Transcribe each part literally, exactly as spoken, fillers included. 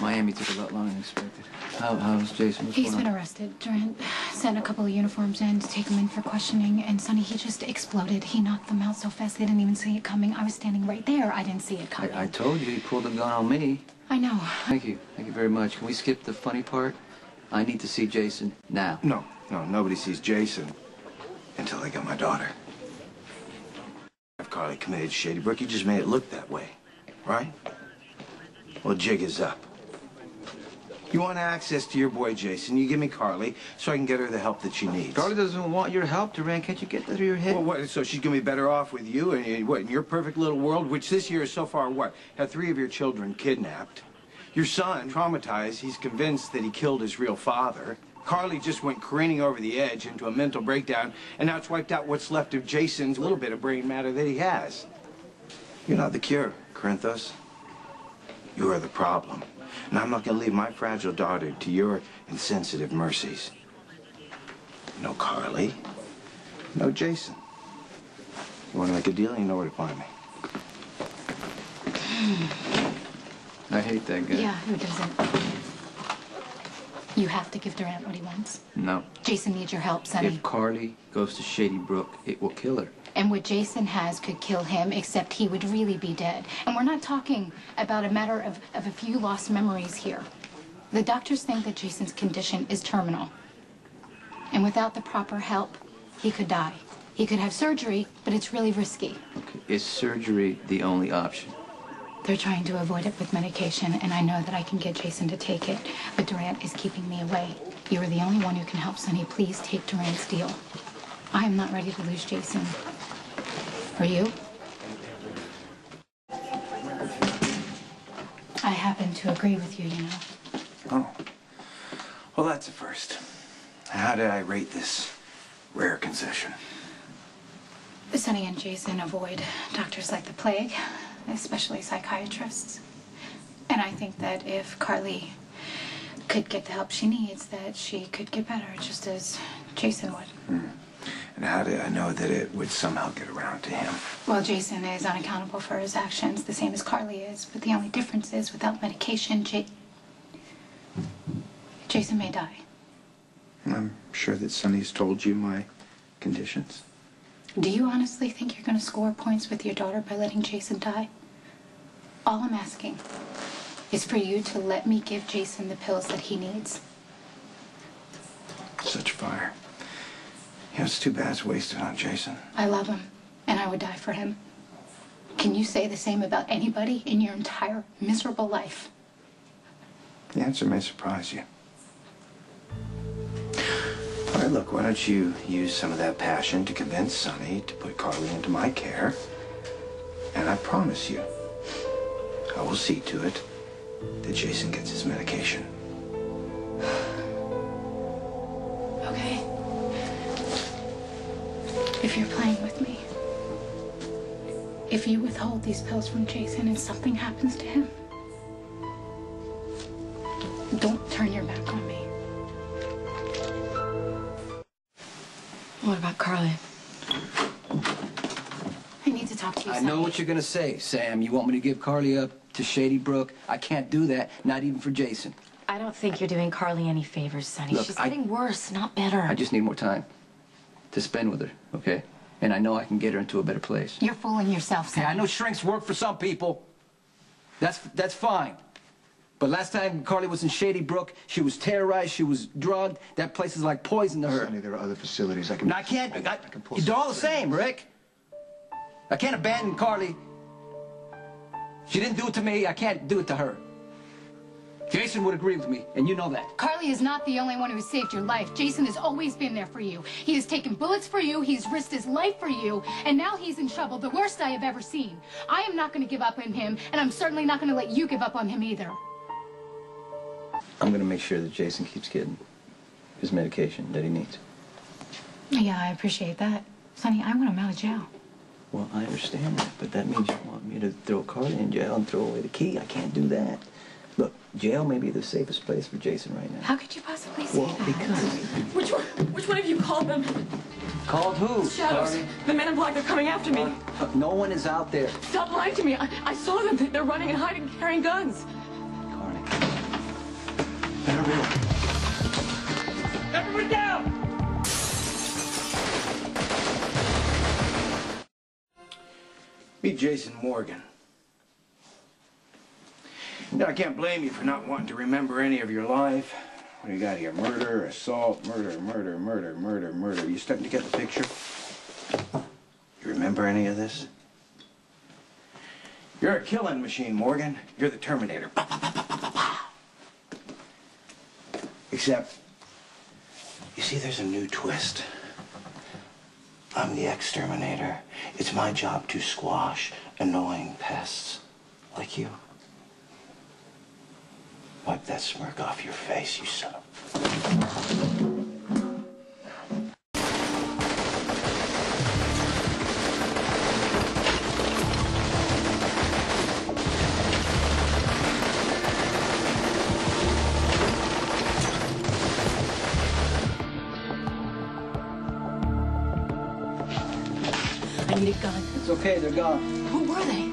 Miami took a lot longer than expected. How, how's Jason? He's been arrested. Durant sent a couple of uniforms in to take him in for questioning, and Sonny, he just exploded. He knocked them out so fast they didn't even see it coming. I was standing right there. I didn't see it coming. I, I told you he pulled a gun on me. I know. Thank you. Thank you very much. Can we skip the funny part? I need to see Jason now. No, no, nobody sees Jason until they get my daughter. If Carly committed Shadybrook, you just made it look that way, right? Well, jig is up. You want access to your boy, Jason. You give me Carly so I can get her the help that she needs. Carly doesn't want your help, Durant. Can't you get that through your head? Well, what, so she's going to be better off with you and what, in your perfect little world, which this year is so far what? Had three of your children kidnapped. Your son, traumatized, he's convinced that he killed his real father. Carly just went careening over the edge into a mental breakdown, and now it's wiped out what's left of Jason's little bit of brain matter that he has. You're not the cure, Corinthos. You are the problem. And I'm not going to leave my fragile daughter to your insensitive mercies. No Carly. No Jason. You want to make a deal, you know where to find me. I hate that guy. Yeah, who doesn't? You have to give Durant what he wants. No. Jason needs your help, Sonny. If Carly goes to Shadybrook, it will kill her. And what Jason has could kill him, except he would really be dead. And we're not talking about a matter of, of a few lost memories here. The doctors think that Jason's condition is terminal. And without the proper help, he could die. He could have surgery, but it's really risky. Okay. Is surgery the only option? They're trying to avoid it with medication, and I know that I can get Jason to take it. But Durant is keeping me away. You are the only one who can help, Sonny. Please take Durant's deal. I am not ready to lose Jason. Are you? I happen to agree with you, you know. Oh. Well, that's a first. How did I rate this rare concession? Sonny and Jason avoid doctors like the plague, especially psychiatrists. And I think that if Carly could get the help she needs, that she could get better, just as Jason would. Mm. And how did I know that it would somehow get around to him? Well, Jason is unaccountable for his actions, the same as Carly is. But the only difference is, without medication, J Jason may die. I'm sure that Sonny's told you my conditions. Do you honestly think you're going to score points with your daughter by letting Jason die? All I'm asking is for you to let me give Jason the pills that he needs. Such fire. Yeah, it's too bad it's wasted on Jason. I love him, and I would die for him. Can you say the same about anybody in your entire miserable life? The answer may surprise you. All right, look, why don't you use some of that passion to convince Sonny to put Carly into my care? And I promise you, I will see to it that Jason gets his medication. Okay. If you're playing with me, if you withhold these pills from Jason and something happens to him, don't turn your back on me. What about Carly? I need to talk to you, Sonny. I know what you're going to say, Sam. You want me to give Carly up to Shadybrook? I can't do that, not even for Jason. I don't think you're doing Carly any favors, Sonny. Look, she's getting I, worse, not better. I just need more time to spend with her, okay? And I know I can get her into a better place. You're fooling yourself, Sam. Hey, I know shrinks work for some people. That's, that's fine. But last time Carly was in Shadybrook, she was terrorized, she was drugged. That place is like poison to her. Sonny, there are other facilities I can... No, I can't... I, I, I can pull they're all the same, Rick. I can't abandon Carly. She didn't do it to me. I can't do it to her. Jason would agree with me, and you know that. Carly is not the only one who saved your life. Jason has always been there for you. He has taken bullets for you, he's risked his life for you, and now he's in trouble, the worst I have ever seen. I am not going to give up on him, and I'm certainly not going to let you give up on him either. I'm going to make sure that Jason keeps getting his medication that he needs. Yeah, I appreciate that. Sonny, I want him out of jail. Well, I understand that, but that means you want me to throw Carly in jail and throw away the key. I can't do that. Look, jail may be the safest place for Jason right now. How could you possibly say well, that? Because... Which one, which one of you called them? Called who? Shadows. Sorry. The men in black, they're coming after me. Uh, no one is out there. Stop lying to me. I, I saw them. They're running and hiding, carrying guns. Carly. Everyone down! Meet Jason Morgan. Now, I can't blame you for not wanting to remember any of your life. What do you got here? Murder, assault, murder, murder, murder, murder, murder. Are you starting to get the picture? You remember any of this? You're a killing machine, Morgan. You're the Terminator. Bah, bah, bah, bah, bah, bah, bah. Except, you see, there's a new twist. I'm the exterminator. It's my job to squash annoying pests like you. Wipe that smirk off your face, you son of... I need a gun. It's okay, they're gone. Who were they?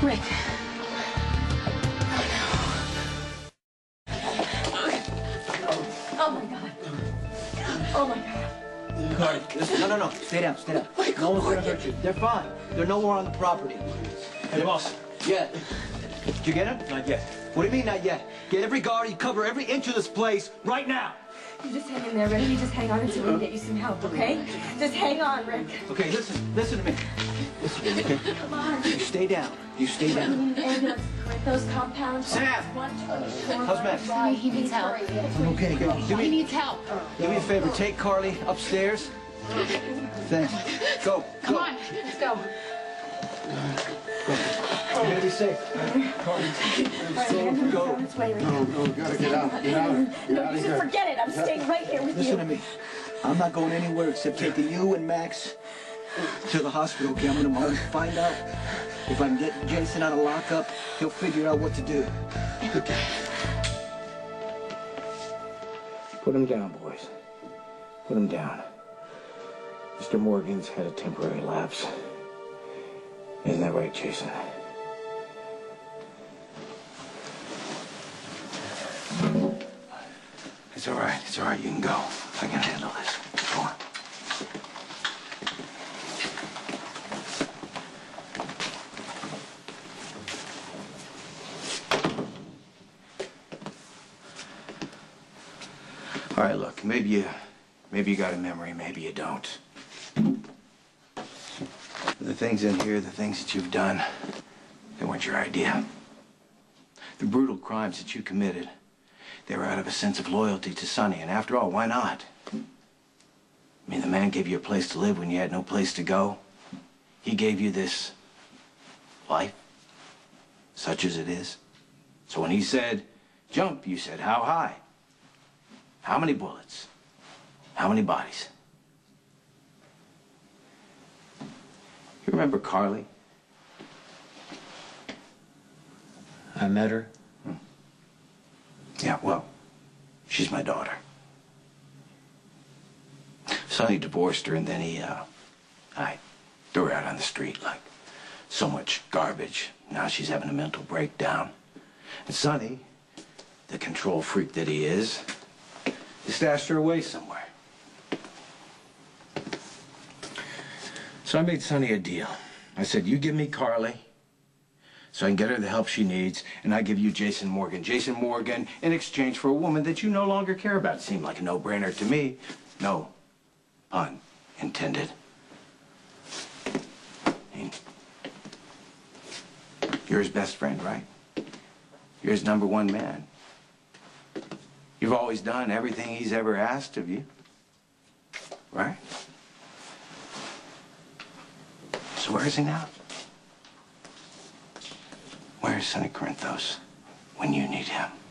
Rick. Rick. Oh, no. Oh, my God. Oh, my God. Carly, listen. No, no, no. Stay down, stay down. Michael, no one's going to hurt you. They're fine. They're nowhere on the property. Hey, boss. Yeah. Did you get him? Not yet. What do you mean, not yet? Get every guard, you cover every inch of this place right now. You just hang in there, Rick. You just hang on until we can get you some help, okay? Just hang on, Rick. Okay, listen. Listen to me. Listen to me, okay? Come on. You stay down. You stay down. Those compounds. Sam! How's Max? He needs help. Okay, go. He needs help. Do me a favor. Take Carly upstairs. Thanks. Go. Come on. Let's go. Go. You gotta be safe. Carly, I'm so... Go. No, no, you gotta get out. Get out of here. No, you should forget it. I'm staying right here with you. Listen to me. I'm not going anywhere except taking you and Max to the hospital, okay? I'm gonna find out if I can get Jason out of lockup. He'll figure out what to do. Okay. Put him down, boys. Put him down. Mister Morgan's had a temporary lapse. Isn't that right, Jason? It's all right. It's all right. You can go. I can handle this. Go on. All right. Look. Maybe you, maybe you got a memory. Maybe you don't. The things in here, the things that you've done, they weren't your idea. The brutal crimes that you committed. They were out of a sense of loyalty to Sonny, and after all, why not? I mean, the man gave you a place to live when you had no place to go. He gave you this life, such as it is. So when he said, jump, you said, how high? How many bullets? How many bodies? You remember Carly? I met her. Yeah, well, she's my daughter. Sonny divorced her, and then he, uh, I threw her out on the street like so much garbage. Now she's having a mental breakdown. And Sonny, the control freak that he is, he stashed her away somewhere. So I made Sonny a deal. I said, you give me Carly, so I can get her the help she needs, and I give you Jason Morgan. Jason Morgan, in exchange for a woman that you no longer care about. It seemed like a no-brainer to me. No pun intended. You're his best friend, right? You're his number one man. You've always done everything he's ever asked of you, right? So where is he now? Where's Sonny Corinthos when you need him?